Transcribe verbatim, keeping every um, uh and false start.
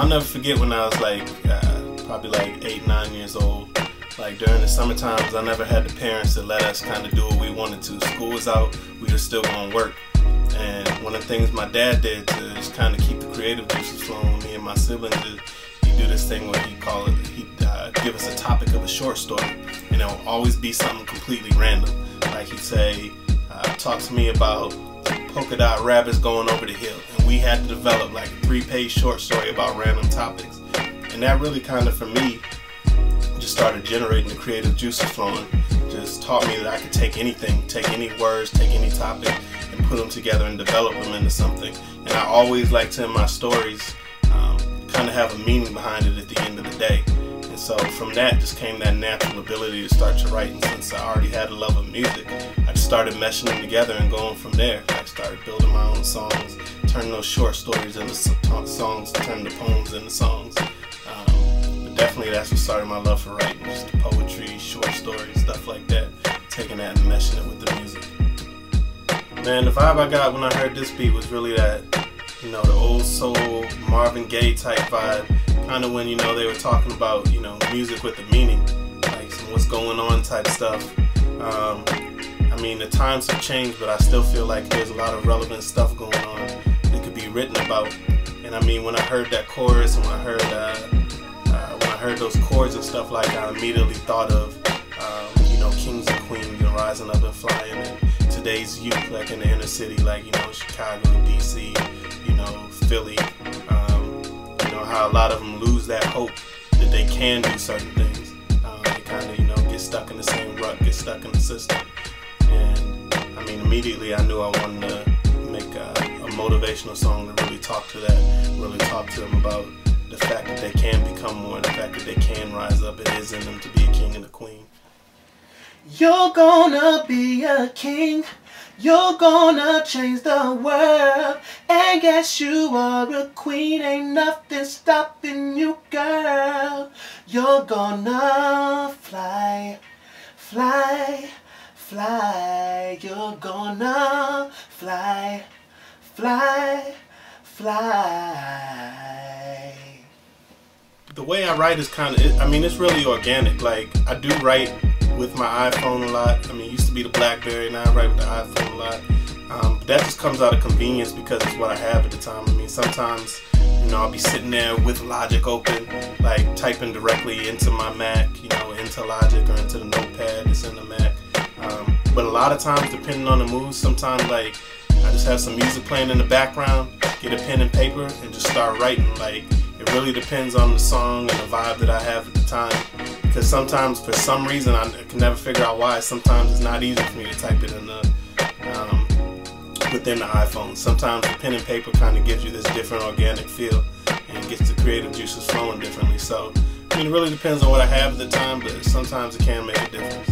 I'll never forget when I was like uh, probably like eight, nine years old. Like during the summer times, I never had the parents that let us kind of do what we wanted to. School was out, we were still going to work. And one of the things my dad did to just kind of keep the creative juices flowing, me and my siblings, is he do this thing where he call it, he'd uh, give us a topic of a short story, and it would always be something completely random. Like he'd say, uh, talk to me about polka dot rabbits going over the hill. And we had to develop like a three-page short story about random topics. And that really kind of, for me, just started generating the creative juices flowing. Just taught me that I could take anything, take any words, take any topic, and put them together and develop them into something. And I always like to, in my stories, um, kind of have a meaning behind it at the end of the day. And so from that just came that natural ability to start to write. And since I already had a love of music, I just started meshing them together and going from there. I started building my own songs, turning those short stories into songs, turning the poems into songs. Definitely that's what started my love for writing, just the poetry, short stories, stuff like that, taking that and meshing it with the music. Man, the vibe I got when I heard this beat was really that, you know, the old soul, Marvin Gaye type vibe, kind of when, you know, they were talking about, you know, music with a meaning, like some what's going on type stuff. Um, I mean, the times have changed, but I still feel like there's a lot of relevant stuff going on that could be written about. And I mean, when I heard that chorus and when I heard uh, I heard those chords and stuff, like I immediately thought of, um, you know, kings and queens and rising up and flying, and today's youth, like in the inner city, like, you know, Chicago, D C, you know, Philly, um, you know, how a lot of them lose that hope that they can do certain things. Um, they kind of, you know, get stuck in the same rut, get stuck in the system. And I mean, immediately I knew I wanted to make a, a motivational song to really talk to that, really talk to them about the fact that they can become more, the fact that they can rise up. It is in them to be a king and a queen. You're gonna be a king, you're gonna change the world, and yes, you are a queen, ain't nothing stopping you, girl. You're gonna fly, fly, fly, you're gonna fly, fly, fly. The way I write is kind of, I mean, it's really organic. Like, I do write with my iPhone a lot. I mean, it used to be the Blackberry, now I write with the iPhone a lot. Um, but that just comes out of convenience because it's what I have at the time. I mean, sometimes, you know, I'll be sitting there with Logic open, like typing directly into my Mac, you know, into Logic or into the notepad that's in the Mac. Um, but a lot of times, depending on the mood, sometimes, like, I just have some music playing in the background, get a pen and paper, and just start writing. Like, it really depends on the song and the vibe that I have at the time. Because sometimes, for some reason, I can never figure out why, sometimes it's not easy for me to type it in the, um, within the iPhone. Sometimes the pen and paper kind of gives you this different organic feel and gets the creative juices flowing differently. So, I mean, it really depends on what I have at the time, but sometimes it can make a difference.